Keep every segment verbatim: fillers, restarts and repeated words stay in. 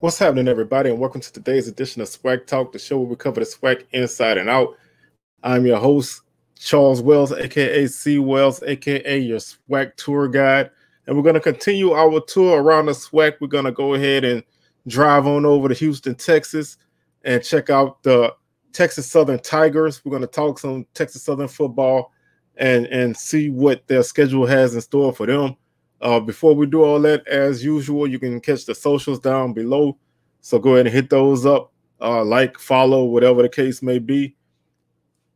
What's happening, everybody, and welcome to today's edition of Swag Talk, the show where we cover the swag inside and out. I'm your host, Charles Wells, a k a. C. Wells, a k a your swag tour guide, and we're going to continue our tour around the swag. We're going to go ahead and drive on over to Houston, Texas, and check out the Texas Southern Tigers. We're going to talk some Texas Southern football and, and see what their schedule has in store for them. Uh, before we do all that, as usual, you can catch the socials down below. So go ahead and hit those up, uh, like, follow, whatever the case may be.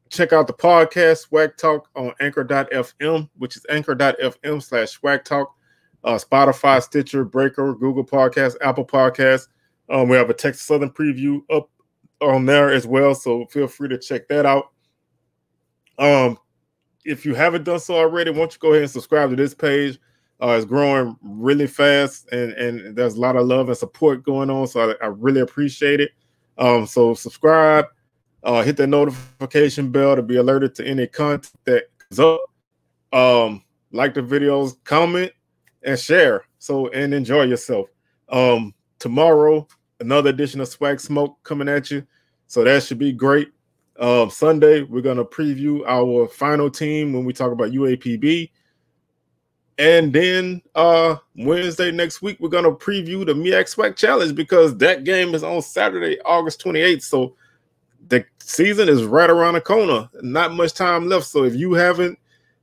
Check out the podcast, Swag Talk, on anchor dot F M, which is anchor dot F M slash swag talk, uh, Spotify, Stitcher, Breaker, Google Podcasts, Apple Podcasts. Um, we have a Texas Southern preview up on there as well, so feel free to check that out. Um, if you haven't done so already, why don't you go ahead and subscribe to this page. Uh, it's growing really fast, and, and there's a lot of love and support going on, so I, I really appreciate it. Um, so subscribe, uh, hit the notification bell to be alerted to any content that comes up. Um, like the videos, comment, and share. So, and enjoy yourself. Um, tomorrow, another edition of Swag Smoke coming at you, so that should be great. Um, Sunday, we're going to preview our final team when we talk about U A P B. And then uh, Wednesday next week, we're going to preview the MEAC Swag Challenge because that game is on Saturday, August twenty-eighth. So the season is right around the corner. Not much time left. So if you haven't,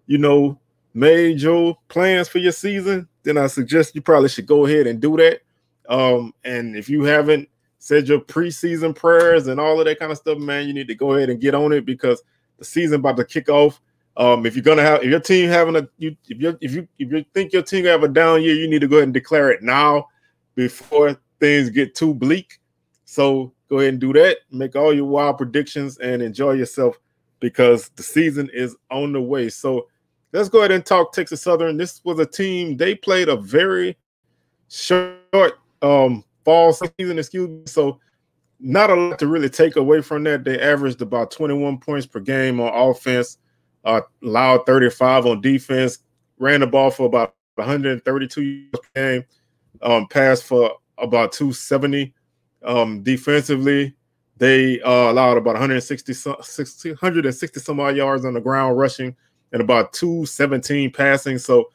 you know, made your plans for your season, then I suggest you probably should go ahead and do that. Um, and if you haven't said your preseason prayers and all of that kind of stuff, man, you need to go ahead and get on it because the season about to kick off. Um, if you're gonna have, if your team having a, you, if you if you if you think your team have a down year, you need to go ahead and declare it now before things get too bleak. So go ahead and do that. Make all your wild predictions and enjoy yourself because the season is on the way. So let's go ahead and talk Texas Southern. This was a team they played a very short um, fall season, excuse me. So not a lot to really take away from that. They averaged about twenty-one points per game on offense. Uh, allowed thirty-five on defense, ran the ball for about one hundred thirty-two yards per game, um, passed for about two seventy. Um, defensively, they uh, allowed about one hundred sixty, one hundred sixty some odd yards on the ground rushing and about two seventeen passing. So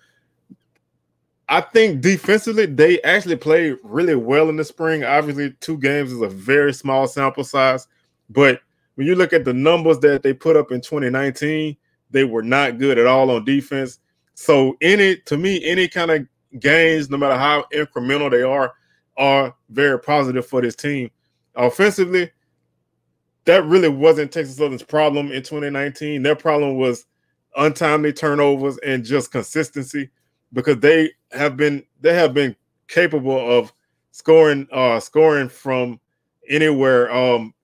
I think defensively, they actually played really well in the spring. Obviously, two games is a very small sample size, but when you look at the numbers that they put up in twenty nineteen, they were not good at all on defense. So any, to me, any kind of gains, no matter how incremental they are, are very positive for this team. Offensively, that really wasn't Texas Southern's problem in twenty nineteen. Their problem was untimely turnovers and just consistency because they have been they have been capable of scoring uh, scoring from anywhere. Um,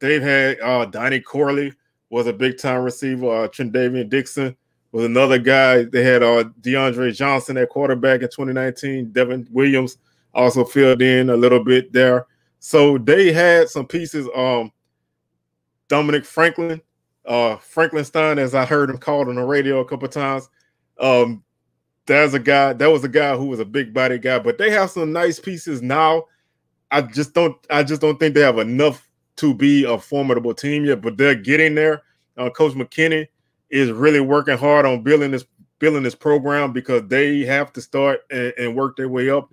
they've had uh, Donnie Corley was a big-time receiver. Uh, Trendavion Dixon was another guy. They had uh, DeAndre Johnson at quarterback in twenty nineteen. Devin Williams also filled in a little bit there. So they had some pieces. Um, Dominic Franklin, uh, Frankenstein, as I heard him called on the radio a couple of times. Um, that's a guy. That was a guy who was a big-body guy. But they have some nice pieces now. I just don't. I just don't think they have enough to be a formidable team yet, but they're getting there. Uh, Coach McKinney is really working hard on building this building this program because they have to start and, and work their way up.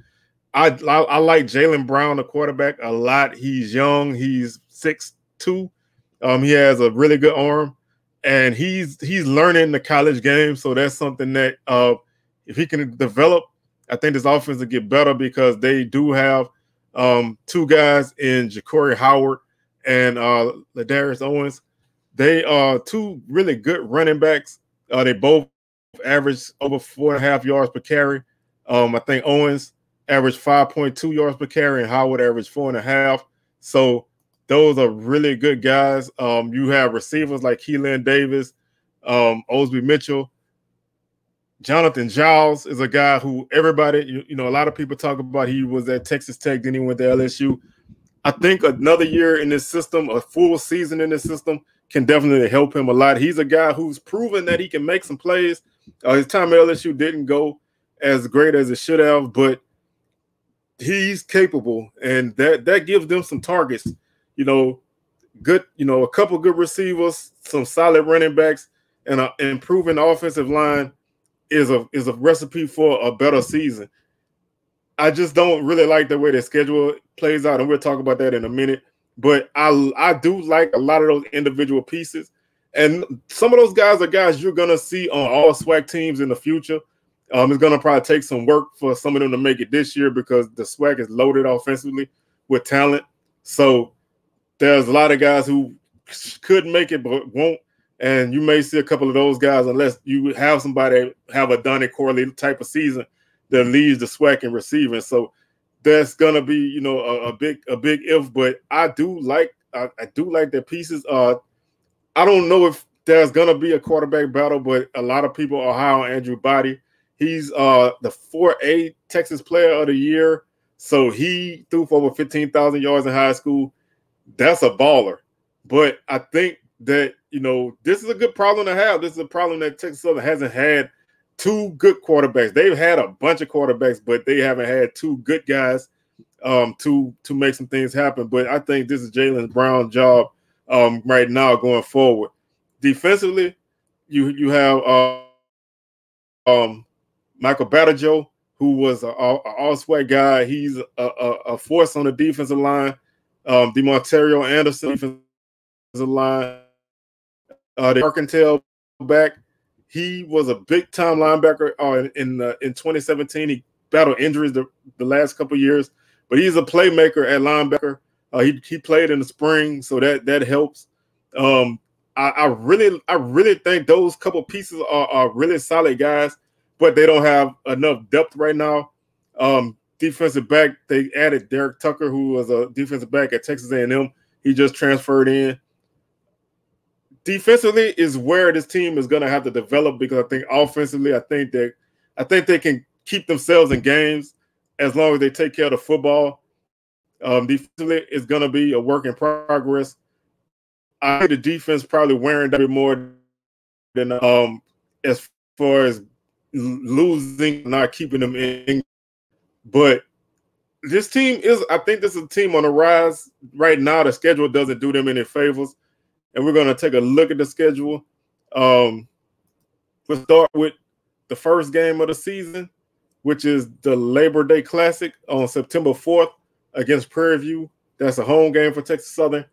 I, I, I like Jaylen Brown, the quarterback, a lot. He's young. He's six two. Um, he has a really good arm, and he's he's learning the college game, so that's something that uh, if he can develop, I think this offense will get better because they do have um, two guys in Ja'Cory Howard and uh, Ladarius Owens. They are two really good running backs. Uh, they both average over four and a half yards per carry. Um, I think Owens averaged five point two yards per carry and Howard averaged four and a half. So those are really good guys. Um, you have receivers like Keelan Davis, um, Osby Mitchell. Jonathan Giles is a guy who everybody, you, you know, a lot of people talk about. He was at Texas Tech, then he went to L S U. I think another year in this system, a full season in this system, can definitely help him a lot. He's a guy who's proven that he can make some plays. Uh, his time at L S U didn't go as great as it should have, but he's capable, and that that gives them some targets. You know, good. You know, a couple good receivers, some solid running backs, and an improving offensive line is a is a recipe for a better season. I just don't really like the way the schedule plays out, and we'll talk about that in a minute. But I I do like a lot of those individual pieces, and some of those guys are guys you're gonna see on all SWAC teams in the future. Um, it's gonna probably take some work for some of them to make it this year because the SWAC is loaded offensively with talent. So there's a lot of guys who could make it but won't, and you may see a couple of those guys unless you have somebody have a Donnie Corley type of season that leads the SWAC in receiving. So that's gonna be, you know, a, a big a big if. But I do like I, I do like their pieces. Uh, I don't know if there's gonna be a quarterback battle, but a lot of people are high on Andrew Boddy. He's uh the four A Texas Player of the Year. So he threw for over fifteen thousand yards in high school. That's a baller. But I think that, you know, this is a good problem to have. This is a problem that Texas Southern hasn't had. Two good quarterbacks. They've had a bunch of quarterbacks, but they haven't had two good guys um, to to make some things happen. But I think this is Jaylen Brown's job um, right now going forward. Defensively, you you have uh, um, Michael Battijo, who was an all-SWAC guy. He's a, a, a force on the defensive line. Um, DeMontario Anderson, defensive line. Uh, the Arkentel back. He was a big-time linebacker uh, in uh, in twenty seventeen. He battled injuries the, the last couple of years, but he's a playmaker at linebacker. Uh, he he played in the spring, so that that helps. Um, I, I really I really think those couple pieces are, are really solid guys, but they don't have enough depth right now. Um, defensive back, they added Derek Tucker, who was a defensive back at Texas A and M. He just transferred in. Defensively is where this team is going to have to develop because I think offensively, I think that I think they can keep themselves in games as long as they take care of the football. Um, defensively, it's going to be a work in progress. I think the defense probably wearing down more than um as far as losing, not keeping them in. But this team is, I think, this is a team on the rise right now. The schedule doesn't do them any favors. And we're going to take a look at the schedule. Um, we'll start with the first game of the season, which is the Labor Day Classic on September fourth against Prairie View. That's a home game for Texas Southern.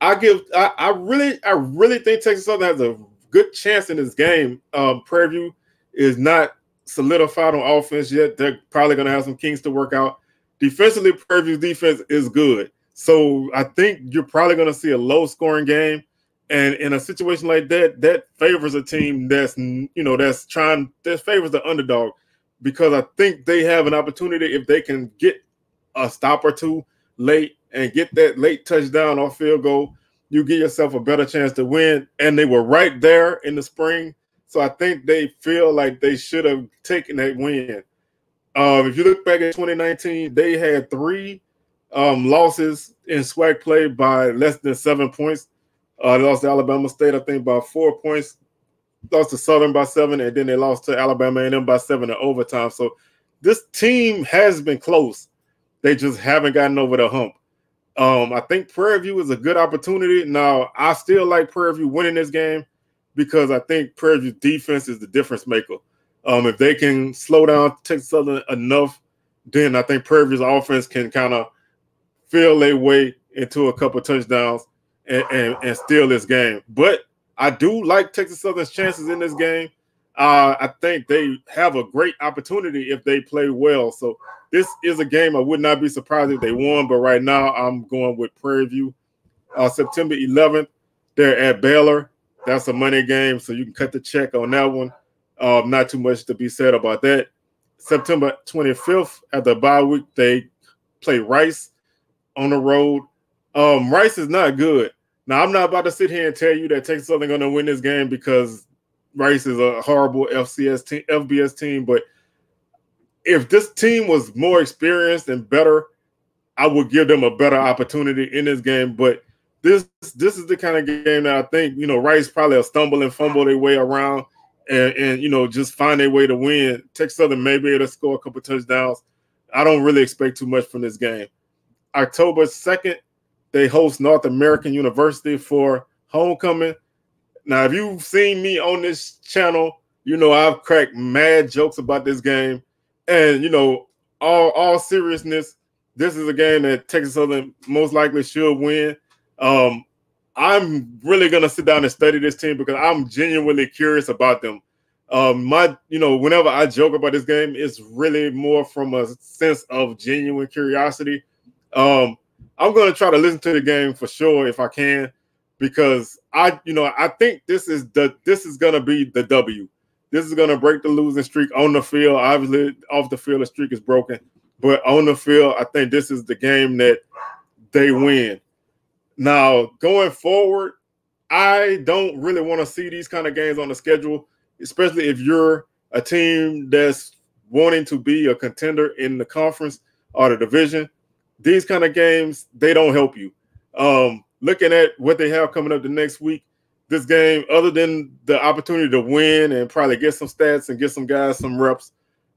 I give, I, I really, I really think Texas Southern has a good chance in this game. Um, Prairie View is not solidified on offense yet. They're probably going to have some kinks to work out. Defensively, Prairie View's defense is good. So I think you're probably going to see a low-scoring game, and in a situation like that, that favors a team that's, you know, that's trying, that favors the underdog, because I think they have an opportunity if they can get a stop or two late and get that late touchdown or field goal, you get yourself a better chance to win. And they were right there in the spring, so I think they feel like they should have taken that win. Um, if you look back at twenty nineteen, they had three. Um, losses in SWAC play by less than seven points. Uh, they lost to Alabama State, I think, by four points. Lost to Southern by seven, and then they lost to Alabama A and M by seven in overtime. So this team has been close. They just haven't gotten over the hump. Um, I think Prairie View is a good opportunity. Now, I still like Prairie View winning this game because I think Prairie View's defense is the difference maker. Um, if they can slow down Texas Southern enough, then I think Prairie View's offense can kind of feel their way into a couple touchdowns and, and, and steal this game. But I do like Texas Southern's chances in this game. Uh, I think they have a great opportunity if they play well. So this is a game I would not be surprised if they won, but right now I'm going with Prairie View. Uh, September eleventh, they're at Baylor. That's a money game, so you can cut the check on that one. Um, not too much to be said about that. September twenty-fifth, at the bye week, they play Rice on the road. Um, Rice is not good. Now, I'm not about to sit here and tell you that Texas Southern going to win this game because Rice is a horrible F C S team, F B S team, but if this team was more experienced and better, I would give them a better opportunity in this game. But this this is the kind of game that I think, you know, Rice probably will stumble and fumble their way around and, and you know, just find their way to win. Texas Southern may be able to score a couple touchdowns I don't really expect too much from this game. October second, they host North American University for homecoming. Now, if you've seen me on this channel, you know I've cracked mad jokes about this game. And, you know, all, all seriousness, this is a game that Texas Southern most likely should win. Um, I'm really going to sit down and study this team because I'm genuinely curious about them. Um, my, you know, whenever I joke about this game, it's really more from a sense of genuine curiosity. Um, I'm going to try to listen to the game for sure if I can, because I, you know, I think this is the, this is going to be the W. This is going to break the losing streak on the field. Obviously, off the field, the streak is broken. But on the field, I think this is the game that they win. Now, going forward, I don't really want to see these kind of games on the schedule, especially if you're a team that's wanting to be a contender in the conference or the division. These kind of games, they don't help you. Um, looking at what they have coming up the next week, this game, other than the opportunity to win and probably get some stats and get some guys some reps,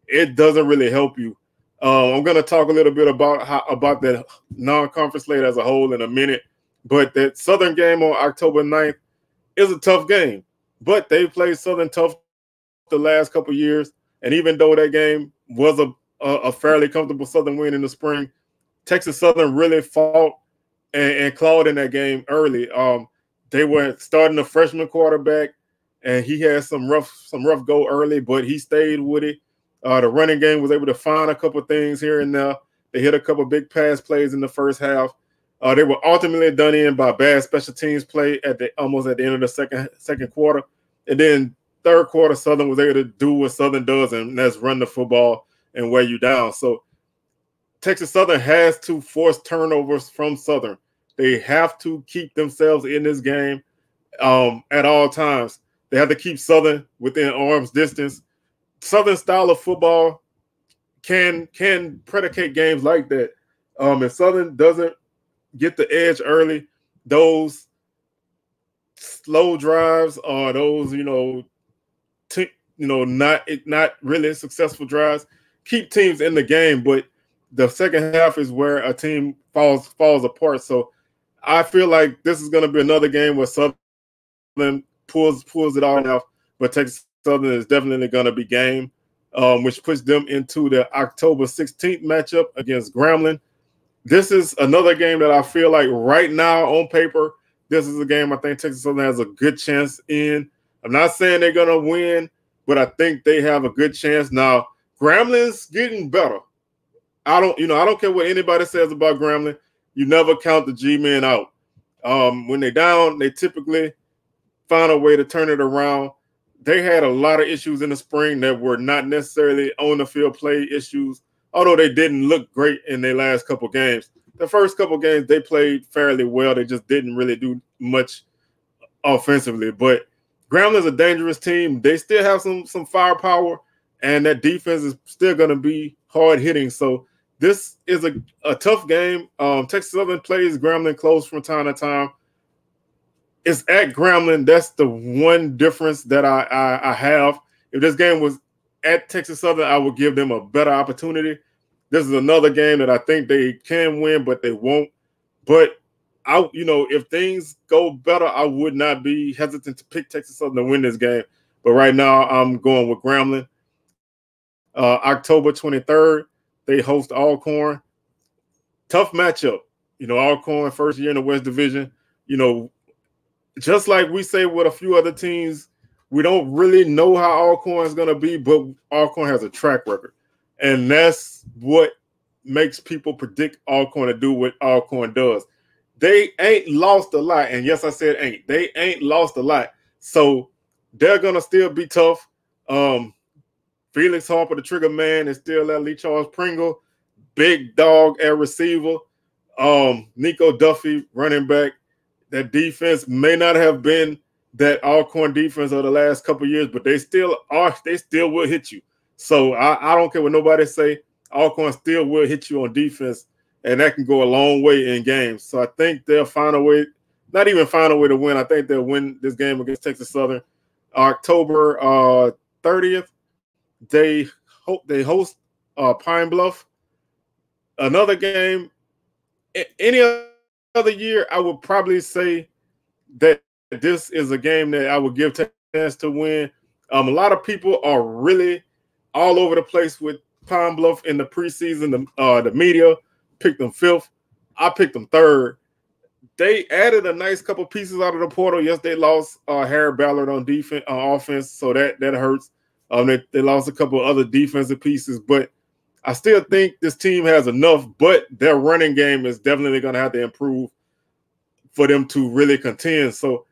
it doesn't really help you. Um, I'm going to talk a little bit about how, about the non-conference slate as a whole in a minute, but that Southern game on October ninth is a tough game. But they played Southern tough the last couple of years, and even though that game was a, a, a fairly comfortable Southern win in the spring, Texas Southern really fought and, and clawed in that game early. Um, they were starting a freshman quarterback, and he had some rough some rough go early, but he stayed with it. Uh, the running game was able to find a couple things here and there. They hit a couple big pass plays in the first half. Uh, they were ultimately done in by bad special teams play at the almost at the end of the second second quarter. And then third quarter, Southern was able to do what Southern does, and that's run the football and wear you down. So Texas Southern has to force turnovers from Southern. They have to keep themselves in this game um, at all times. They have to keep Southern within arm's distance. Southern style of football can can predicate games like that. Um, if Southern doesn't get the edge early, those slow drives or those you know, t you know not not really successful drives keep teams in the game. But the second half is where a team falls falls apart. So I feel like this is going to be another game where Southern pulls pulls it all out, but Texas Southern is definitely going to be game, um, which puts them into the October sixteenth matchup against Grambling. This is another game that I feel like right now on paper, this is a game I think Texas Southern has a good chance in. I'm not saying they're going to win, but I think they have a good chance. Now, Grambling's getting better. I don't, you know, I don't care what anybody says about Grambling. You never count the G-men out. Um, when they're down, they typically find a way to turn it around. They had a lot of issues in the spring that were not necessarily on-the-field play issues, although they didn't look great in their last couple games. The first couple games, they played fairly well. They just didn't really do much offensively. But Gramblin's a dangerous team. They still have some, some firepower, and that defense is still going to be hard-hitting. So this is a, a tough game. Um, Texas Southern plays Grambling close from time to time. It's at Grambling. That's the one difference that I, I, I have. If this game was at Texas Southern, I would give them a better opportunity. This is another game that I think they can win, but they won't. But, I, you know, if things go better, I would not be hesitant to pick Texas Southern to win this game. But right now I'm going with Grambling. Uh, October twenty-third, they host Alcorn. Tough matchup. You know, Alcorn, first year in the West Division, you know, just like we say with a few other teams, we don't really know how Alcorn is going to be, but Alcorn has a track record. And that's what makes people predict Alcorn to do what Alcorn does. They ain't lost a lot. And yes, I said ain't. They ain't lost a lot. So they're going to still be tough. Um, Felix Harper, the trigger man, is still at Lee Charles Pringle. Big dog at receiver. Um, Nico Duffy, running back. That defense may not have been that Alcorn defense of the last couple of years, but they still are. They still will hit you. So I, I don't care what nobody say. Alcorn still will hit you on defense, and that can go a long way in games. So I think they'll find a way, not even find a way to win. I think they'll win this game against Texas Southern. October uh, thirtieth, they hope they host uh, Pine Bluff. another game, any other year, I would probably say that this is a game that I would give chance to win. Um, a lot of people are really all over the place with Pine Bluff in the preseason. The, uh, the media picked them fifth. I picked them third. They added a nice couple pieces out of the portal. Yes, they lost uh, Harry Ballard on defense, on offense, so that that hurts. Um, they, they lost a couple of other defensive pieces, but I still think this team has enough. But their running game is definitely going to have to improve for them to really contend. So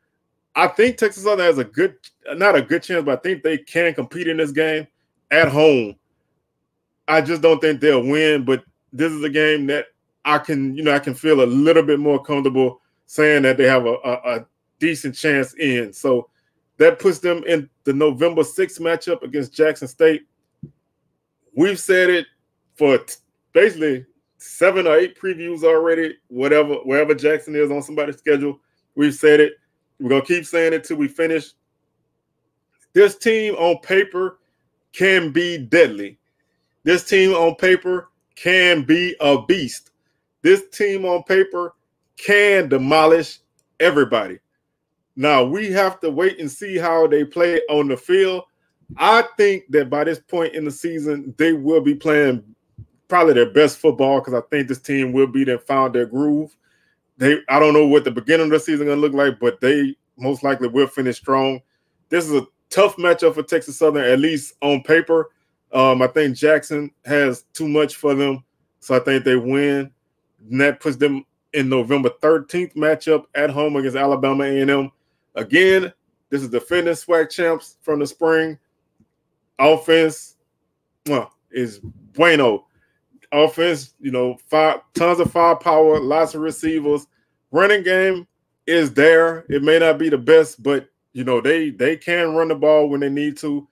I think Texas Southern has a good, not a good chance, but I think they can compete in this game at home. I just don't think they'll win, but this is a game that I can, you know, I can feel a little bit more comfortable saying that they have a, a, a decent chance in. So that puts them in the November sixth matchup against Jackson State. We've said it for basically seven or eight previews already, whatever, wherever Jackson is on somebody's schedule. We've said it. We're going to keep saying it till we finish. This team on paper can be deadly. This team on paper can be a beast. This team on paper can demolish everybody. Now, we have to wait and see how they play on the field. I think that by this point in the season, they will be playing probably their best football because I think this team will be there, found their groove. They, I don't know what the beginning of the season is going to look like, but they most likely will finish strong. This is a tough matchup for Texas Southern, at least on paper. Um, I think Jackson has too much for them, so I think they win. And that puts them in November thirteenth matchup at home against Alabama A and M. Again, this is defending SWAC champs from the spring. Offense, well, is bueno. Offense, you know, five, tons of firepower, lots of receivers. Running game is there. It may not be the best, but, you know, they, they can run the ball when they need to.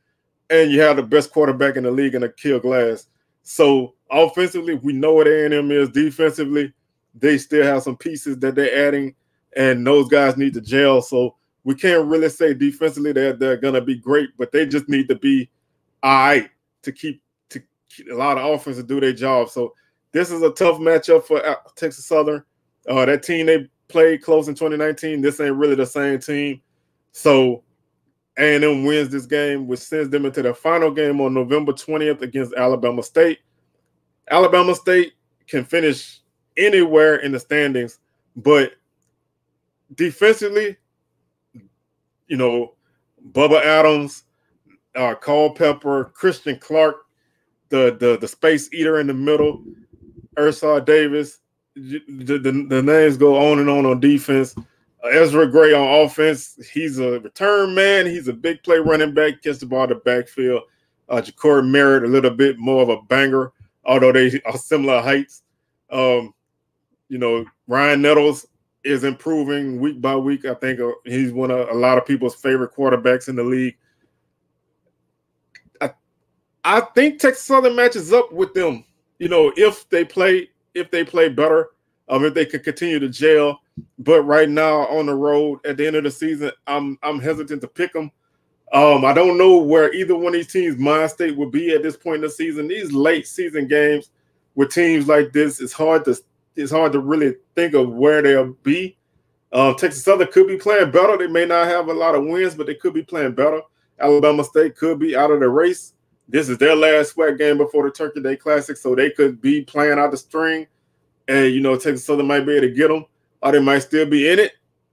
And you have the best quarterback in the league in Akil Glass. So offensively, we know what A and M is. Defensively, they still have some pieces that they're adding, and those guys need to gel. So we can't really say defensively that they're, they're going to be great, but they just need to be all right to keep, to keep a lot of offense to do their job. So this is a tough matchup for Texas Southern. Uh, that team they played close in twenty nineteen, this ain't really the same team. So A and M wins this game, which sends them into the final game on November twentieth against Alabama State. Alabama State can finish anywhere in the standings, but defensively, you know, Bubba Adams, uh, Culpepper, Christian Clark, the, the, the space eater in the middle, Ersar Davis, the, the, the names go on and on on defense. Ezra Gray on offense, he's a return man. He's a big play running back, gets the ball to backfield. Uh, Ja'Cory Merritt, a little bit more of a banger, although they are similar heights. Um, you know, Ryan Nettles is improving week by week. I think uh, he's one of a lot of people's favorite quarterbacks in the league. I, I think Texas Southern matches up with them, you know, if they play, if they play better, um, if they could continue to gel. But right now on the road at the end of the season, I'm I'm hesitant to pick them. Um, I don't know where either one of these teams' mind state will be at this point in the season. These late season games with teams like this, it's hard to it's hard to really think of where they'll be. Uh, Texas Southern could be playing better. They may not have a lot of wins, but they could be playing better. Alabama State could be out of the race. This is their last SWAC game before the Turkey Day Classic, so they could be playing out the string, and you know Texas Southern might be able to get them. Or they might still be in it.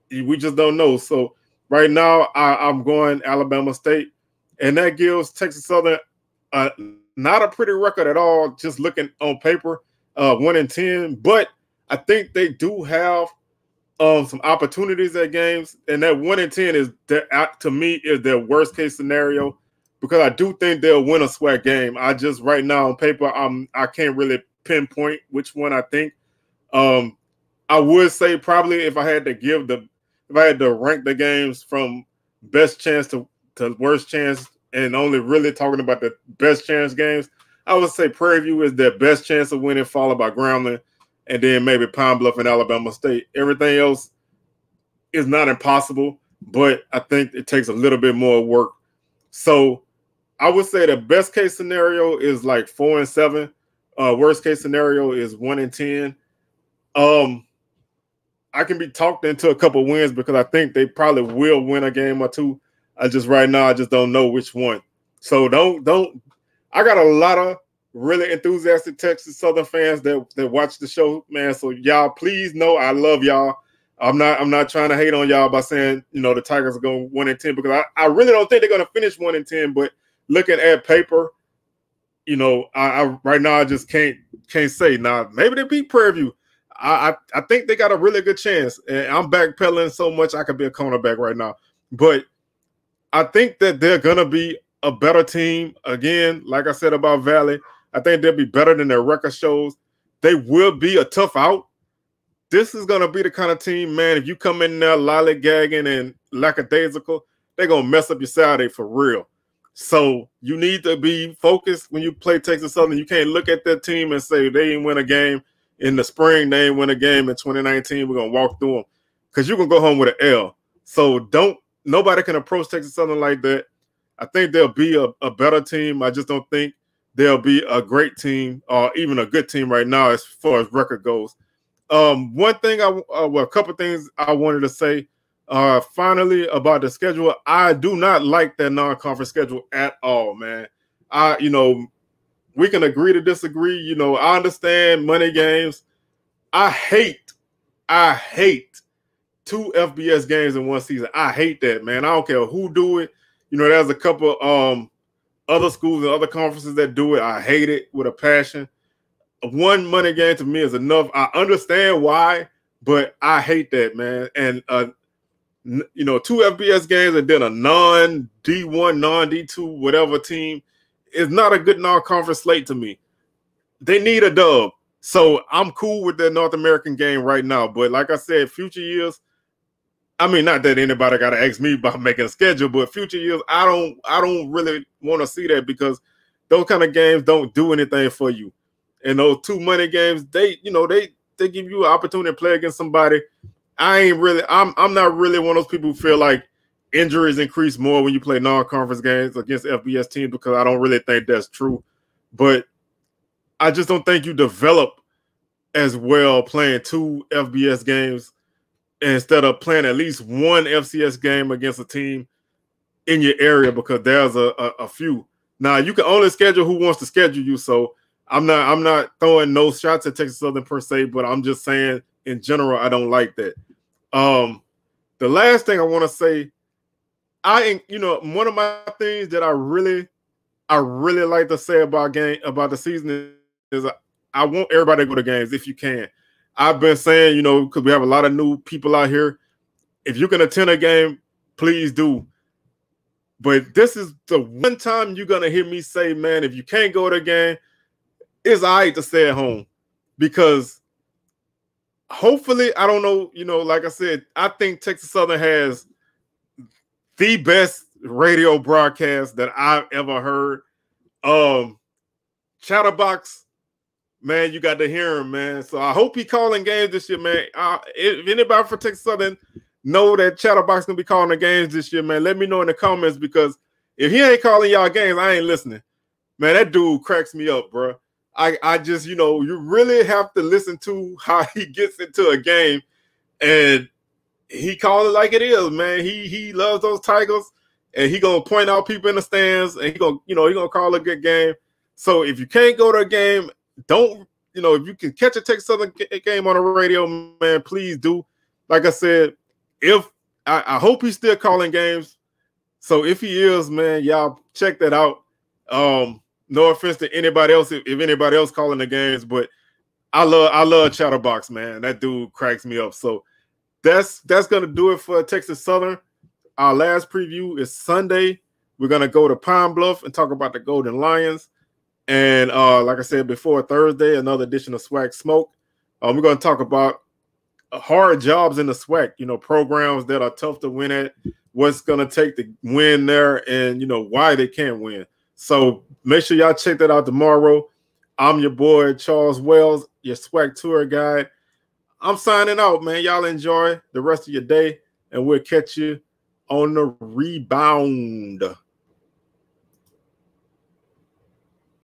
We just don't know. So right now, I, I'm going Alabama State, and that gives Texas Southern uh, not a pretty record at all. Just looking on paper, uh, one in ten. But I think they do have um, some opportunities at games, and that one in ten is their, to me is their worst case scenario because I do think they'll win a SWAC game. I just right now on paper, I'm I can't really pinpoint which one I think. Um, I would say probably if I had to give the if I had to rank the games from best chance to, to worst chance and only really talking about the best chance games, I would say Prairie View is their best chance of winning, followed by Grambling, and then maybe Pine Bluff and Alabama State. Everything else is not impossible, but I think it takes a little bit more work. So I would say the best case scenario is like four and seven Uh, worst case scenario is one in ten. Um, I can be talked into a couple wins because I think they probably will win a game or two. I just right now I just don't know which one. So don't don't. I got a lot of really enthusiastic Texas Southern fans that that watch the show, man. So y'all, please know I love y'all. I'm not I'm not trying to hate on y'all by saying, you know, the Tigers are going one in ten because I, I really don't think they're going to finish one in ten. But looking at paper, you know, I, I right now I just can't can't say. Now maybe they beat Prairie View. I, I I think they got a really good chance. And I'm backpedaling so much I could be a cornerback right now. But I think that they're gonna be a better team. Again, like I said about Valley, I think they'll be better than their record shows. They will be a tough out. This is going to be the kind of team, man, if you come in there lollygagging and lackadaisical, they're going to mess up your Saturday for real. So you need to be focused when you play Texas Southern. You can't look at that team and say they ain't win a game in the spring. They ain't win a game in twenty nineteen. We're going to walk through them because you're going to go home with an L. So don't – nobody can approach Texas Southern like that. I think they'll be a, a better team. I just don't think they'll be a great team or even a good team right now as far as record goes. Um, one thing I uh, well, a couple things I wanted to say, uh, finally about the schedule. I do not like that non-conference schedule at all, man. I, you know, we can agree to disagree. You know, I understand money games. I hate, I hate two F B S games in one season. I hate that, man. I don't care who do it. You know, there's a couple um other schools and other conferences that do it. I hate it with a passion. One money game to me is enough. I understand why, but I hate that, man. And, uh, you know, two F B S games and then a non-D one, non-D two, whatever team is not a good non-conference slate to me. They need a dub. So I'm cool with the North American game right now. But like I said, future years, I mean, not that anybody got to ask me about making a schedule, but future years, I don't, I don't really want to see that because those kind of games don't do anything for you. And those two money games, they, you know, they they give you an opportunity to play against somebody. I ain't really, I'm I'm not really one of those people who feel like injuries increase more when you play non-conference games against F B S teams because I don't really think that's true. But I just don't think you develop as well playing two F B S games instead of playing at least one F C S game against a team in your area because there's a, a, a few. Now, you can only schedule who wants to schedule you, so I'm not I'm not throwing no shots at Texas Southern per se, but I'm just saying in general, I don't like that. Um, the last thing I want to say, I you know, one of my things that I really I really like to say about game about the season is I, I want everybody to go to games if you can. I've been saying, you know, because we have a lot of new people out here. If you can attend a game, please do. But this is the one time you're gonna hear me say, man, if you can't go to a game, it's all right to stay at home because hopefully, I don't know, you know, like I said, I think Texas Southern has the best radio broadcast that I've ever heard. Um, Chatterbox, man, you got to hear him, man. So I hope he calling games this year, man. Uh, if anybody from Texas Southern know that Chatterbox going to be calling the games this year, man, let me know in the comments because if he ain't calling y'all games, I ain't listening. Man, that dude cracks me up, bro. I, I just, you know, you really have to listen to how he gets into a game, and he calls it like it is, man. He he loves those Tigers, and he gonna point out people in the stands, and he gonna, you know, he gonna call a good game. So if you can't go to a game, don't, you know, if you can catch a Texas Southern game on the radio, man, please do. Like I said, if I, I hope he's still calling games. So if he is, man, y'all check that out. Um. No offense to anybody else, if, if anybody else calling the games, but I love I love Chatterbox, man. That dude cracks me up. So that's that's gonna do it for Texas Southern. Our last preview is Sunday. We're gonna go to Pine Bluff and talk about the Golden Lions. And uh, like I said before, Thursday, another edition of SWAC Smoke. Uh, we're gonna talk about hard jobs in the SWAC. You know, programs that are tough to win at. What's gonna take to win there, and you know why they can't win. So make sure y'all check that out tomorrow. I'm your boy, Charles Wells, your SWAC tour guide. I'm signing out, man. Y'all enjoy the rest of your day, and we'll catch you on the rebound.